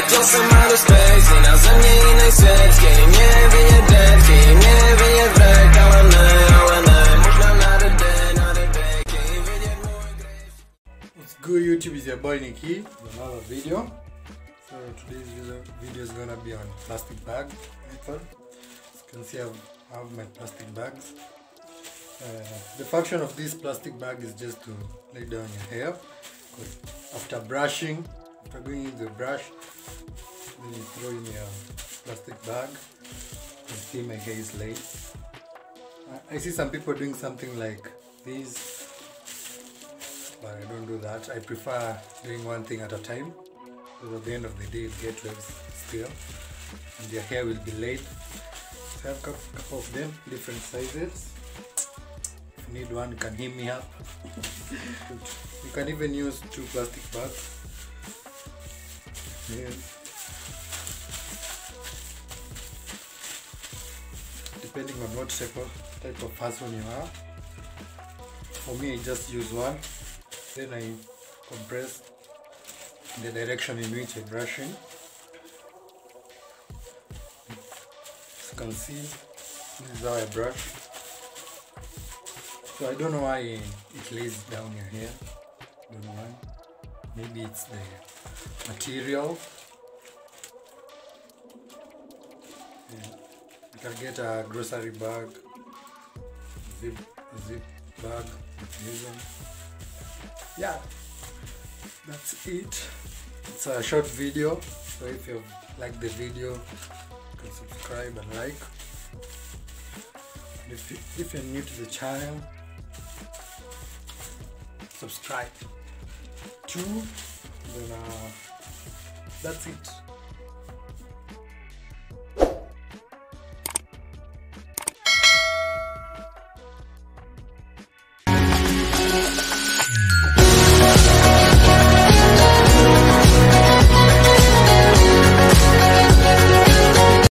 like you're some other space. I na ze mnie innej serce, jej nie wieje dętki, jej nie wieje wrek, ale można na rydy, na rybek, jej wieje mój gryf. What's good YouTube, is your boy Neeki with another video. So today's video is gonna be on plastic bag method. As you can see, I have my plastic bags. The function of this plastic bag is just to lay down your hair, because after brushing, after going in the brush, then you throw in your plastic bag. You can see my hair is laid. I see some people doing something like this, but I don't do that. I prefer doing one thing at a time, because at the end of the day, you get waves still, and your hair will be laid. So I have a couple of them, different sizes. Need one, you can hit me up. You can even use two plastic bags. Yeah. Depending on what type of person you are. For me, I just use one, then I compress in the direction in which I'm brushing. As you can see, this is how I brush. So I don't know why it lays down your hair. I don't know why. Maybe it's the material. Yeah. You can get a grocery bag, zip bag. Yeah, that's it. It's a short video. So if you like the video, you can subscribe and like. And if you're new to the channel, subscribe to, then that's it.